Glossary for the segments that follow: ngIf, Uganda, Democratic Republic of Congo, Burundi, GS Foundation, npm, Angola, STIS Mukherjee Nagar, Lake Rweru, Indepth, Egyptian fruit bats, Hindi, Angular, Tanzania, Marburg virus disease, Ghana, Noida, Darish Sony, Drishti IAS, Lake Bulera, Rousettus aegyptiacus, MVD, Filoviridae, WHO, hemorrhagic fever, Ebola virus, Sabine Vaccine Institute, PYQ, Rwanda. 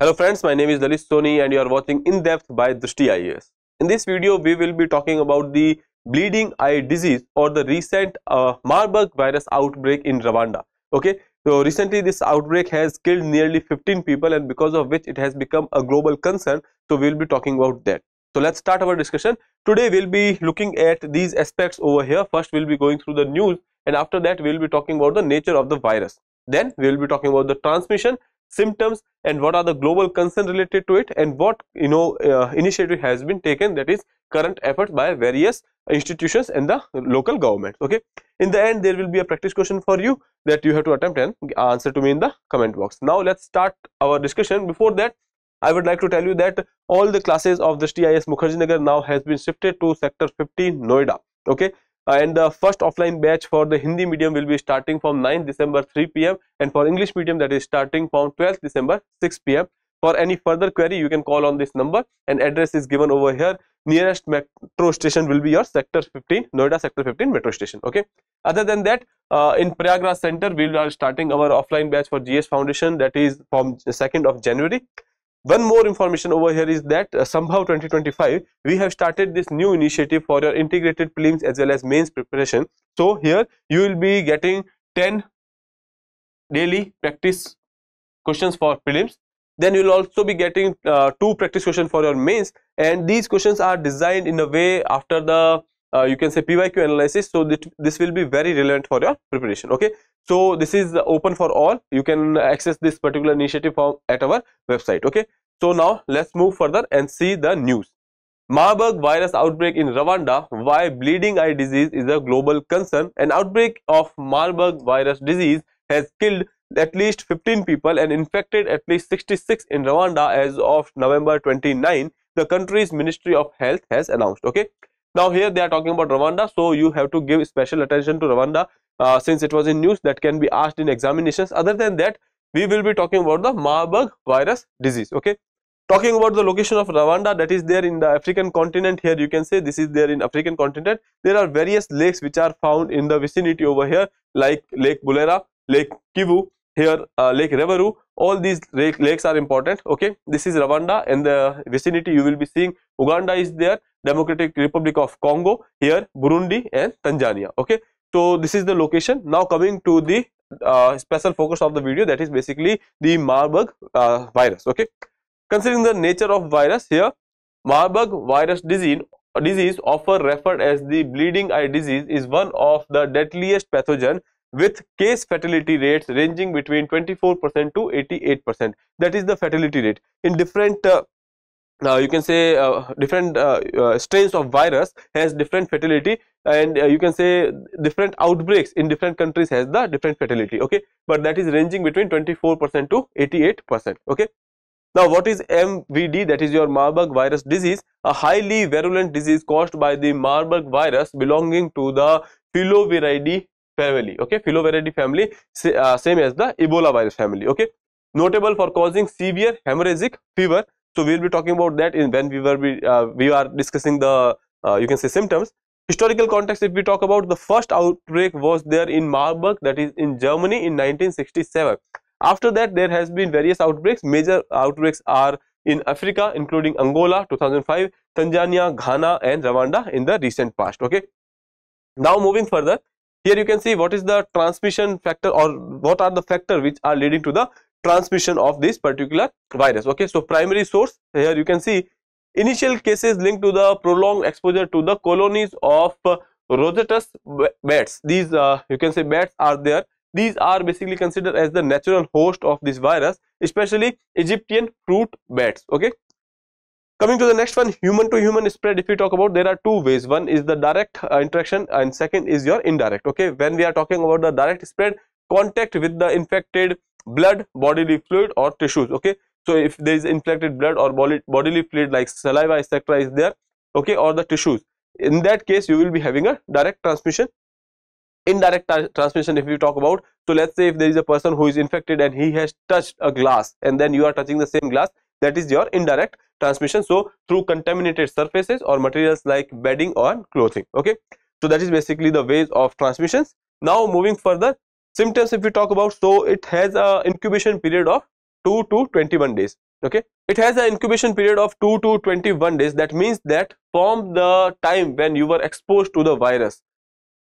Hello friends, my name is Darish Sony and you are watching In Depth by Drishti IAS. In this video, we will be talking about the bleeding eye disease or the recent Marburg virus outbreak in Rwanda. Okay, so recently this outbreak has killed nearly 15 people and because of which it has become a global concern. So we will be talking about that. So let's start our discussion. Today we'll be looking at these aspects over here. First we'll be going through the news and after that we'll be talking about the nature of the virus. Then we'll be talking about the transmission, symptoms and what are the global concerns related to it and what initiative has been taken, that is current efforts by various institutions and the local governments. Okay, in the end there will be a practice question for you that you have to attempt and answer to me in the comment box. Now let's start our discussion. Before that, I would like to tell you that all the classes of the STIS Mukherjee Nagar now has been shifted to sector 15 Noida. Okay, and the first offline batch for the Hindi medium will be starting from 9th December 3 p.m. and for English medium that is starting from 12th December 6 p.m. For any further query you can call on this number and address is given over here. Nearest metro station will be your sector 15 Noida sector 15 metro station. Okay, other than that in Prayagraj center we are starting our offline batch for GS Foundation, that is from 2nd of January. One more information over here is that somehow 2025 we have started this new initiative for your integrated prelims as well as mains preparation. So here you will be getting 10 daily practice questions for prelims. Then you will also be getting 2 practice questions for your mains, and these questions are designed in a way after the you can say PYQ analysis, so that this will be very relevant for your preparation. Okay, so this is open for all. You can access this particular initiative from at our website. Okay, so now let's move further and see the news. Marburg virus outbreak in Rwanda, why bleeding eye disease is a global concern. An outbreak of Marburg virus disease has killed at least 15 people and infected at least 66 in Rwanda as of November 29, the country's Ministry of Health has announced. Okay, now here they are talking about Rwanda, so you have to give special attention to Rwanda since it was in news that can be asked in examinations. Other than that, we will be talking about the Marburg virus disease. Okay, talking about the location of Rwanda, that is there in the African continent. Here you can say this is there in African continent. There are various lakes which are found in the vicinity over here, like Lake Bulera, Lake Kivu, here Lake Rweru. All these lakes are important. Okay, this is Rwanda, and the vicinity you will be seeing Uganda is there, Democratic Republic of Congo, here Burundi and Tanzania. Okay, so this is the location. Now coming to the special focus of the video, that is basically the Marburg virus. Okay, considering the nature of virus, here Marburg virus disease, often referred as the bleeding eye disease, is one of the deadliest pathogen with case fatality rates ranging between 24% to 88%. That is the fatality rate in different you can say different strains of virus has different fatality, and you can say different outbreaks in different countries has the different fatality. Okay, but that is ranging between 24% to 88%. Okay, now what is MVD? That is your Marburg virus disease, a highly virulent disease caused by the Marburg virus belonging to the Filoviridae family. Okay, Filoviridae family, same as the Ebola virus family. Okay, notable for causing severe hemorrhagic fever. So we will be talking about that in when we are discussing the you can say symptoms. Historical context, if we talk about, the first outbreak was there in Marburg, that is in Germany in 1967. After that there has been various outbreaks. Major outbreaks are in Africa including Angola 2005, Tanzania, Ghana and Rwanda in the recent past. Okay, now moving further, here you can see what is the transmission factor or what are the factors which are leading to the transmission of this particular virus. Okay, so primary source, here you can see initial cases linked to the prolonged exposure to the colonies of rosetus bats. These you can say bats are there. These are basically considered as the natural host of this virus, especially Egyptian fruit bats. Okay, coming to the next one, human to human spread. If we talk about, there are two ways. One is the direct interaction and second is your indirect. Okay, when we are talking about the direct spread, contact with the infected blood, bodily fluid or tissues. Okay, so if there is infected blood or bodily fluid like saliva etc. is there, okay, or the tissues, in that case you will be having a direct transmission. Indirect transmission, if you talk about, so let's say if there is a person who is infected and he has touched a glass and then you are touching the same glass, that is your indirect transmission. So through contaminated surfaces or materials like bedding or clothing. Okay, so that is basically the ways of transmissions. Now moving further, symptoms, if we talk about, so it has a incubation period of 2 to 21 days. Okay, it has an incubation period of 2 to 21 days. That means that from the time when you were exposed to the virus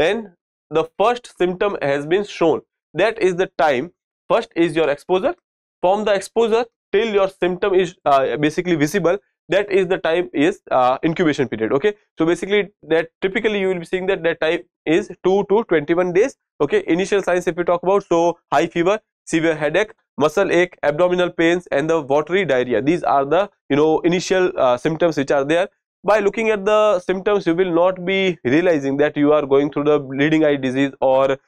and the first symptom has been shown, that is the time. First is your exposure. From the exposure till your symptom is basically visible, that is the time is incubation period. Okay, so basically that typically you will be seeing that that time is 2 to 21 days. Okay, initial signs if we talk about, so high fever, severe headache, muscle ache, abdominal pains and the watery diarrhea. These are the, you know, initial symptoms which are there. By looking at the symptoms, you will not be realizing that you are going through the bleeding eye disease or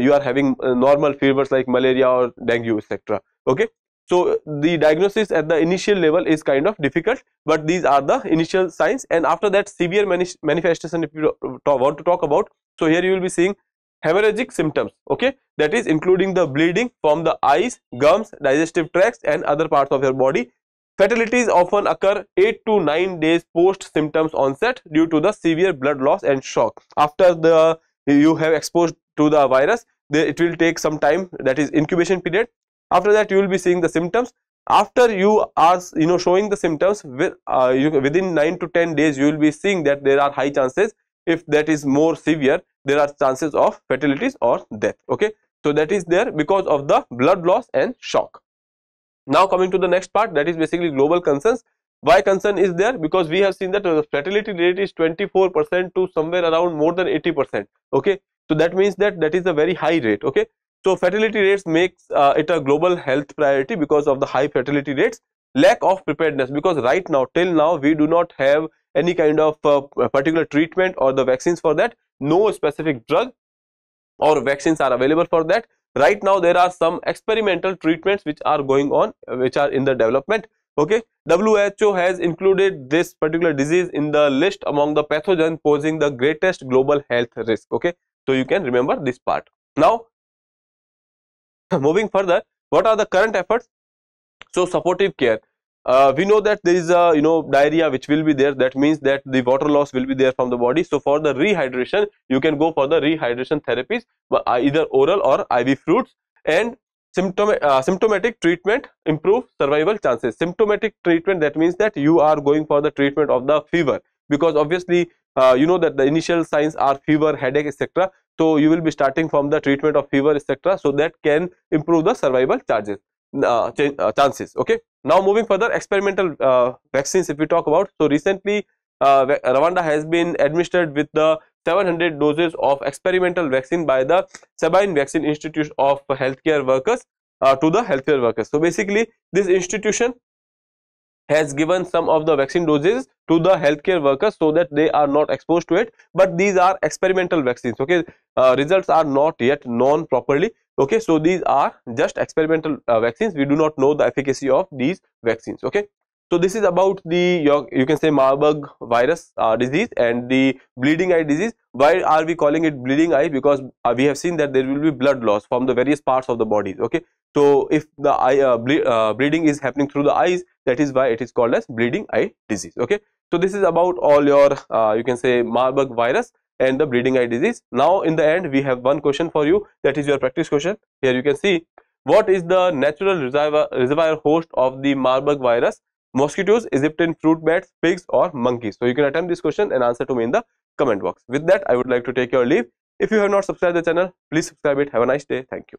you are having normal fevers like malaria or dengue, etc. Okay, so the diagnosis at the initial level is kind of difficult, but these are the initial signs. And after that, severe manifestation if you want to talk about, so here you will be seeing hemorrhagic symptoms. Okay, that is including the bleeding from the eyes, gums, digestive tracts and other parts of your body. Fatalities often occur 8 to 9 days post symptoms onset due to the severe blood loss and shock. After the you have exposed to the virus, it will take some time, that is incubation period. After that you will be seeing the symptoms. After you are, you know, showing the symptoms with, within 9 to 10 days you will be seeing that there are high chances, if that is more severe, there are chances of fatalities or death. Okay, so that is there because of the blood loss and shock. Now coming to the next part, that is basically global concerns. Why concern is there? Because we have seen that the fatality rate is 24% to somewhere around more than 80%. Okay, so that means that that is a very high rate. Okay, so fatality rates makes it a global health priority because of the high fatality rates. Lack of preparedness, because right now, till now, we do not have any kind of particular treatment or the vaccines for that. No specific drug or vaccines are available for that. Right now there are some experimental treatments which are going on, which are in the development. Okay, WHO has included this particular disease in the list among the pathogens posing the greatest global health risk. Okay, so you can remember this part. Now moving further, what are the current efforts? So supportive care. We know that there is a, you know, diarrhea which will be there, that means that the water loss will be there from the body. So for the rehydration, you can go for the rehydration therapies, either oral or IV fruits. And symptomatic treatment improve survival chances. Symptomatic treatment, that means that you are going for the treatment of the fever, because obviously you know that the initial signs are fever, headache, etc. So you will be starting from the treatment of fever, etc. So that can improve the survival chances. Okay, now moving further, experimental vaccines if we talk about. So recently Rwanda has been administered with the 700 doses of experimental vaccine by the Sabine Vaccine Institute of healthcare workers to the healthcare workers. So basically this institution has given some of the vaccine doses to the healthcare workers so that they are not exposed to it, but these are experimental vaccines. Okay, results are not yet known properly. Okay, so these are just experimental vaccines. We do not know the efficacy of these vaccines. Okay, so this is about the, you can say, Marburg virus disease and the bleeding eye disease. Why are we calling it bleeding eye? Because we have seen that there will be blood loss from the various parts of the body. Okay, so if the eye bleeding is happening through the eyes, that is why it is called as bleeding eye disease. Okay, so this is about all your you can say Marburg virus and the bleeding eye disease. Now in the end we have one question for you, that is your practice question. Here you can see, what is the natural reservoir host of the Marburg virus? Mosquitoes, Egyptian fruit bats, pigs or monkeys? So you can attempt this question and answer to me in the comment box. With that, I would like to take your leave. If you have not subscribed the channel, please subscribe it. Have a nice day. Thank you.